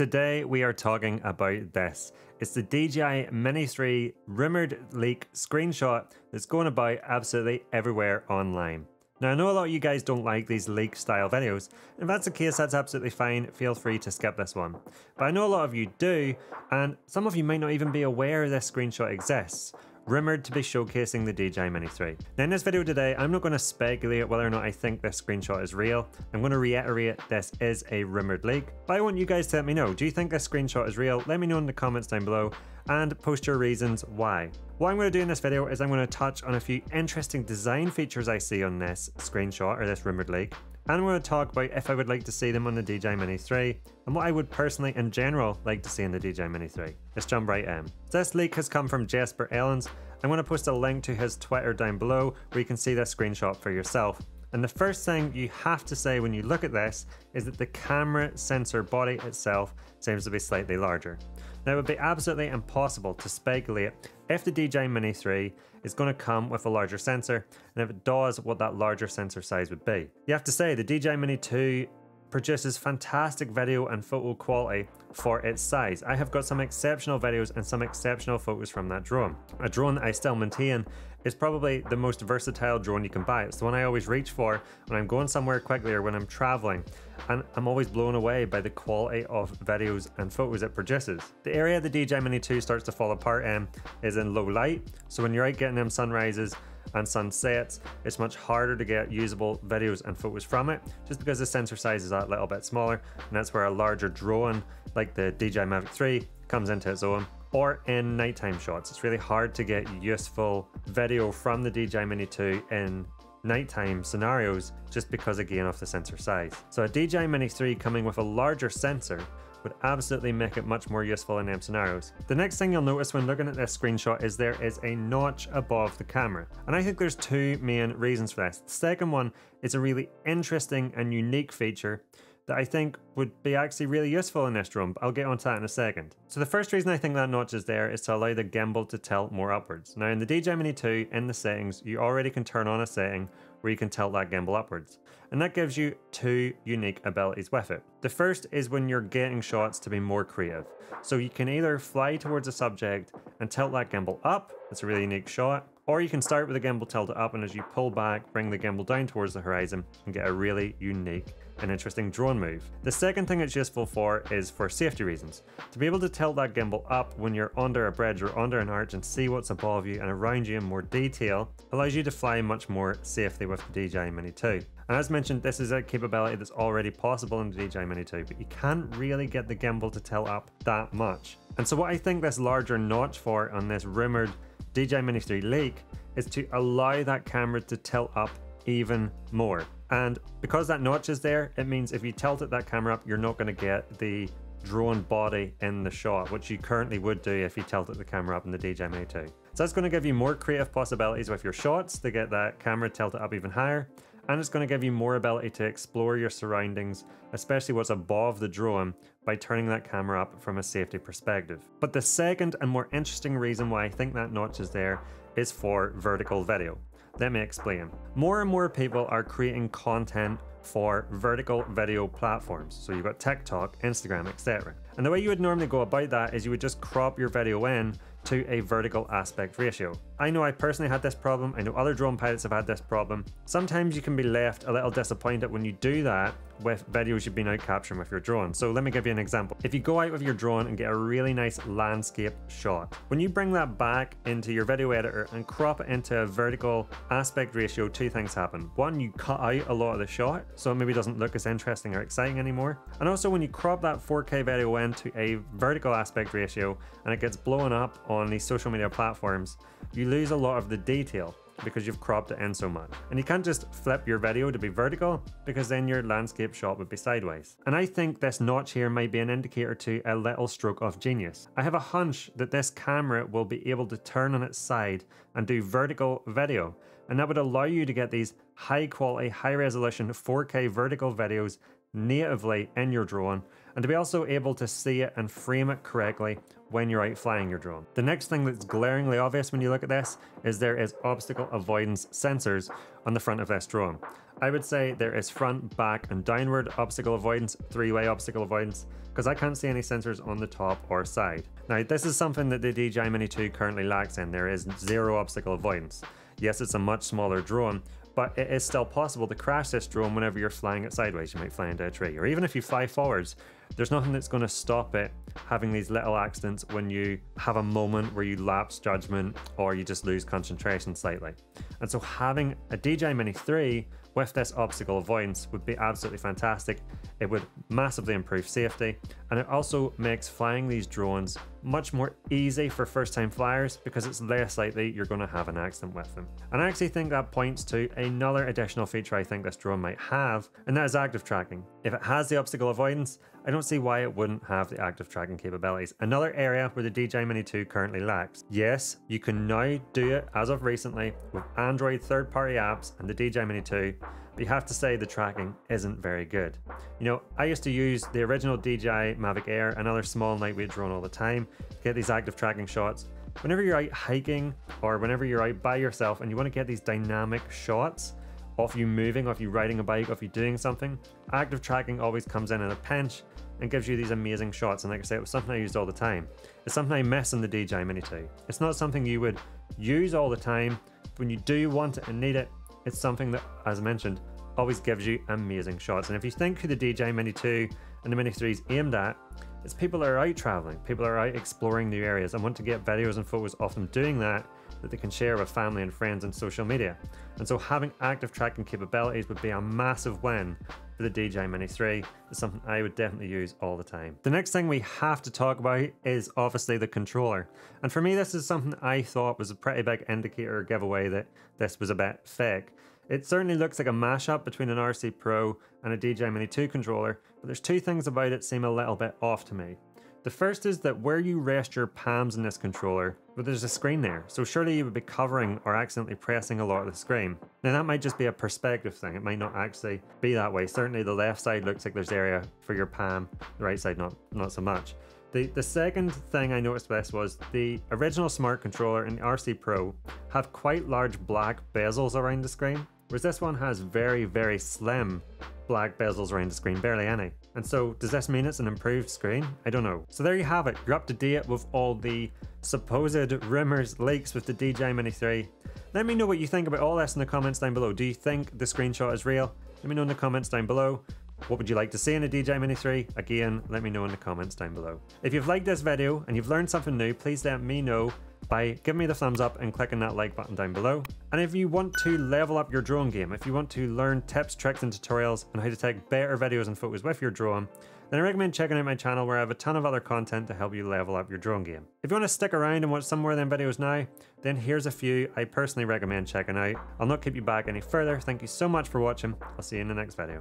Today we are talking about this. It's the DJI Mini 3 rumored leak screenshot that's going about absolutely everywhere online. Now I know a lot of you guys don't like these leak style videos, and if that's the case that's absolutely fine, feel free to skip this one. But I know a lot of you do, and some of you might not even be aware this screenshot exists. Rumoured to be showcasing the DJI Mini 3. Now in this video today, I'm not going to speculate whether or not I think this screenshot is real. I'm going to reiterate this is a rumoured leak, but I want you guys to let me know. Do you think this screenshot is real? Let me know in the comments down below and post your reasons why. What I'm going to do in this video is I'm going to touch on a few interesting design features I see on this screenshot or this rumoured leak, and I'm going to talk about if I would like to see them on the DJI Mini 3 and what I would personally in general like to see in the DJI Mini 3. Let's jump right in. This leak has come from Jasper Ellens. I'm going to post a link to his Twitter down below where you can see this screenshot for yourself. And the first thing you have to say when you look at this is that the camera sensor body itself seems to be slightly larger. Now it would be absolutely impossible to speculate if the DJI Mini 3 is going to come with a larger sensor, and if it does, what that larger sensor size would be. You have to say the DJI Mini 2 produces fantastic video and photo quality for its size. I have got some exceptional videos and some exceptional photos from that drone. A drone that I still maintain is probably the most versatile drone you can buy. It's the one I always reach for when I'm going somewhere quickly or when I'm traveling, and I'm always blown away by the quality of videos and photos it produces. The area the DJI Mini 2 starts to fall apart in is in low light, so when you're out getting them sunrises and sunsets, it's much harder to get usable videos and photos from it just because the sensor size is that little bit smaller, and that's where a larger drone like the DJI Mavic 3 comes into its own. Or in nighttime shots, it's really hard to get useful video from the DJI Mini 2 in nighttime scenarios just because again of the sensor size. So a DJI Mini 3 coming with a larger sensor would absolutely make it much more useful in them scenarios. The next thing you'll notice when looking at this screenshot is there is a notch above the camera. And I think there's two main reasons for this. The second one is a really interesting and unique feature that I think would be actually really useful in this drone, but I'll get onto that in a second. So the first reason I think that notch is there is to allow the gimbal to tilt more upwards. Now in the DJI Mini 2, in the settings, you already can turn on a setting where you can tilt that gimbal upwards. And that gives you two unique abilities with it. The first is when you're getting shots to be more creative. So you can either fly towards a subject and tilt that gimbal up, that's a really unique shot, or you can start with the gimbal tilted up and as you pull back, bring the gimbal down towards the horizon and get a really unique and interesting drone move. The second thing it's useful for is for safety reasons. To be able to tilt that gimbal up when you're under a bridge or under an arch and see what's above you and around you in more detail allows you to fly much more safely with the DJI Mini 2. And as mentioned, this is a capability that's already possible in the DJI Mini 2, but you can't really get the gimbal to tilt up that much. And so what I think this larger notch for on this rumored DJI Mini 3 leak is to allow that camera to tilt up even more. And because that notch is there, it means if you tilt that camera up, you're not going to get the drone body in the shot, which you currently would do if you tilted the camera up in the DJI Mini 2. So that's going to give you more creative possibilities with your shots to get that camera tilted up even higher. And it's going to give you more ability to explore your surroundings, especially what's above the drone, by turning that camera up from a safety perspective. But the second and more interesting reason why I think that notch is there is for vertical video. Let me explain. More and more people are creating content for vertical video platforms. So you've got TikTok, Instagram, etc. And the way you would normally go about that is you would just crop your video in to a vertical aspect ratio. I know I personally had this problem. I know other drone pilots have had this problem. Sometimes you can be left a little disappointed when you do that with videos you've been out capturing with your drone. So let me give you an example. If you go out with your drone and get a really nice landscape shot, when you bring that back into your video editor and crop it into a vertical aspect ratio, two things happen. One, you cut out a lot of the shot, so it maybe doesn't look as interesting or exciting anymore. And also when you crop that 4K video into a vertical aspect ratio and it gets blown up on these social media platforms, you lose a lot of the detail because you've cropped it in so much. And you can't just flip your video to be vertical because then your landscape shot would be sideways. And I think this notch here might be an indicator to a little stroke of genius. I have a hunch that this camera will be able to turn on its side and do vertical video. And that would allow you to get these high quality, high resolution 4K vertical videos natively in your drone and to be also able to see it and frame it correctly when you're out flying your drone. The next thing that's glaringly obvious when you look at this is there is obstacle avoidance sensors on the front of this drone. I would say there is front, back, and downward obstacle avoidance, three-way obstacle avoidance, because I can't see any sensors on the top or side. Now, this is something that the DJI Mini 2 currently lacks in. There is zero obstacle avoidance. Yes, it's a much smaller drone, but it is still possible to crash this drone whenever you're flying it sideways. You might fly into a tree, or even if you fly forwards, there's nothing that's going to stop it having these little accidents when you have a moment where you lapse judgment or you just lose concentration slightly. And so having a DJI Mini 3 with this obstacle avoidance would be absolutely fantastic. It would massively improve safety, and it also makes flying these drones much more easy for first-time flyers because it's less likely you're going to have an accident with them. And I actually think that points to another additional feature I think this drone might have, and that is active tracking. If it has the obstacle avoidance, I don't see why it wouldn't have the active tracking capabilities. Another area where the DJI Mini 2 currently lacks. Yes, you can now do it as of recently with Android third-party apps and the DJI Mini 2, but you have to say the tracking isn't very good. You know, I used to use the original DJI Mavic Air, another small lightweight drone, all the time to get these active tracking shots. Whenever you're out hiking or whenever you're out by yourself and you want to get these dynamic shots of you moving, of you riding a bike, of you doing something, active tracking always comes in at a pinch and gives you these amazing shots. And like I say, it was something I used all the time. It's something I miss in the DJI Mini 2. It's not something you would use all the time. When you do want it and need it, it's something that, as mentioned, always gives you amazing shots. And if you think who the DJI Mini 2 and the Mini 3 is aimed at, it's people that are out traveling, people that are out exploring new areas and want to get videos and photos of them doing that they can share with family and friends on social media. And so having active tracking capabilities would be a massive win for the DJI Mini 3. It's something I would definitely use all the time. The next thing we have to talk about is obviously the controller. And for me, this is something I thought was a pretty big indicator or giveaway that this was a bit fake. It certainly looks like a mashup between an RC Pro and a DJI Mini 2 controller, but there's two things about it seem a little bit off to me. The first is that where you rest your palms in this controller, but there's a screen there, so surely you would be covering or accidentally pressing a lot of the screen. Now that might just be a perspective thing, it might not actually be that way. Certainly the left side looks like there's area for your palm, the right side not so much. The second thing I noticed with this was the original Smart Controller and RC Pro have quite large black bezels around the screen, whereas this one has very, very slim black bezels around the screen, barely any. And so does this mean it's an improved screen? I don't know. So there you have it. You're up to date with all the supposed rumors, leaks with the DJI Mini 3. Let me know what you think about all this in the comments down below. Do you think the screenshot is real? Let me know in the comments down below. What would you like to see in a DJI Mini 3? Again, let me know in the comments down below. If you've liked this video and you've learned something new, please let me know by giving me the thumbs up and clicking that like button down below. And if you want to level up your drone game, if you want to learn tips, tricks, and tutorials on how to take better videos and photos with your drone, then I recommend checking out my channel where I have a ton of other content to help you level up your drone game. If you want to stick around and watch some more of them videos now, then here's a few I personally recommend checking out. I'll not keep you back any further. Thank you so much for watching. I'll see you in the next video.